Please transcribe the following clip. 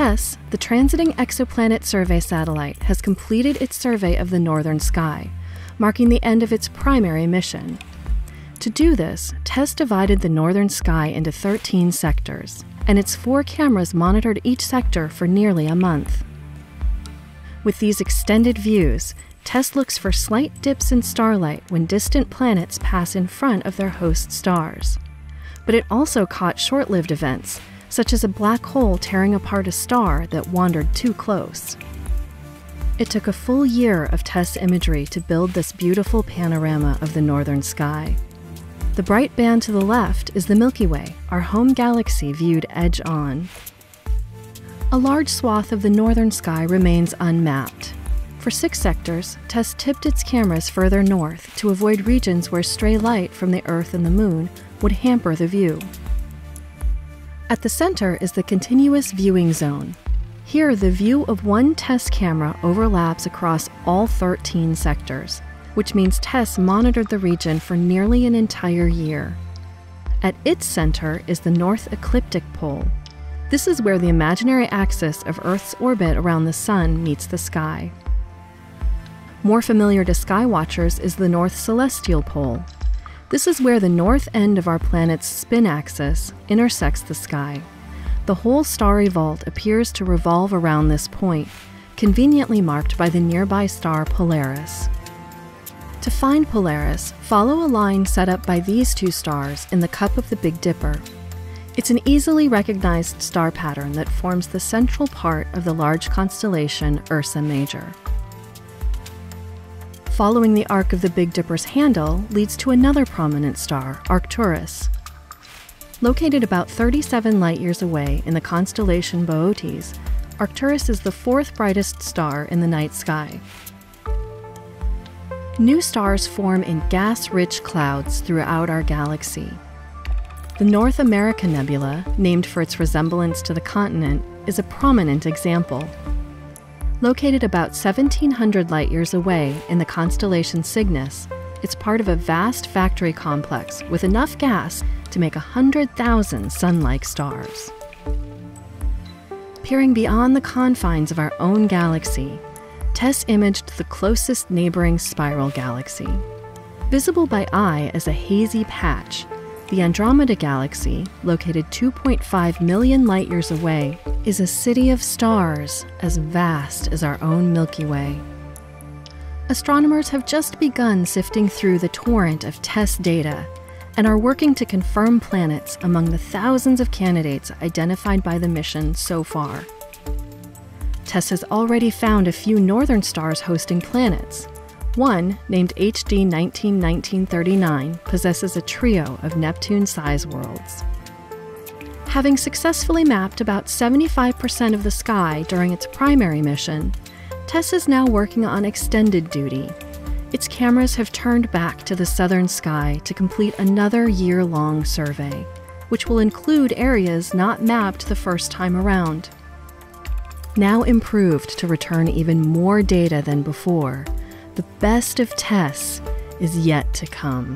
TESS, the Transiting Exoplanet Survey Satellite, has completed its survey of the northern sky, marking the end of its primary mission. To do this, TESS divided the northern sky into 13 sectors, and its 4 cameras monitored each sector for nearly a month. With these extended views, TESS looks for slight dips in starlight when distant planets pass in front of their host stars. But it also caught short-lived events, such as a black hole tearing apart a star that wandered too close. It took a full year of TESS imagery to build this beautiful panorama of the northern sky. The bright band to the left is the Milky Way, our home galaxy viewed edge-on. A large swath of the northern sky remains unmapped. For 6 sectors, TESS tipped its cameras further north to avoid regions where stray light from the Earth and the Moon would hamper the view. At the center is the continuous viewing zone. Here, the view of one TESS camera overlaps across all 13 sectors, which means TESS monitored the region for nearly an entire year. At its center is the North Ecliptic Pole. This is where the imaginary axis of Earth's orbit around the Sun meets the sky. More familiar to sky watchers is the North Celestial Pole. This is where the north end of our planet's spin axis intersects the sky. The whole starry vault appears to revolve around this point, conveniently marked by the nearby star Polaris. To find Polaris, follow a line set up by these 2 stars in the cup of the Big Dipper. It's an easily recognized star pattern that forms the central part of the large constellation Ursa Major. Following the arc of the Big Dipper's handle leads to another prominent star, Arcturus. Located about 37 light-years away in the constellation Boötes, Arcturus is the 4th brightest star in the night sky. New stars form in gas-rich clouds throughout our galaxy. The North America Nebula, named for its resemblance to the continent, is a prominent example. Located about 1,700 light-years away in the constellation Cygnus, it's part of a vast factory complex with enough gas to make 100,000 sun-like stars. Peering beyond the confines of our own galaxy, TESS imaged the closest neighboring spiral galaxy. Visible by eye as a hazy patch, the Andromeda Galaxy, located 2.5 million light-years away, is a city of stars as vast as our own Milky Way. Astronomers have just begun sifting through the torrent of TESS data and are working to confirm planets among the thousands of candidates identified by the mission so far. TESS has already found a few northern stars hosting planets. One, named HD 191939, possesses a trio of Neptune-sized worlds. Having successfully mapped about 75% of the sky during its primary mission, TESS is now working on extended duty. Its cameras have turned back to the southern sky to complete another year-long survey, which will include areas not mapped the first time around. Now improved to return even more data than before, the best of TESS is yet to come.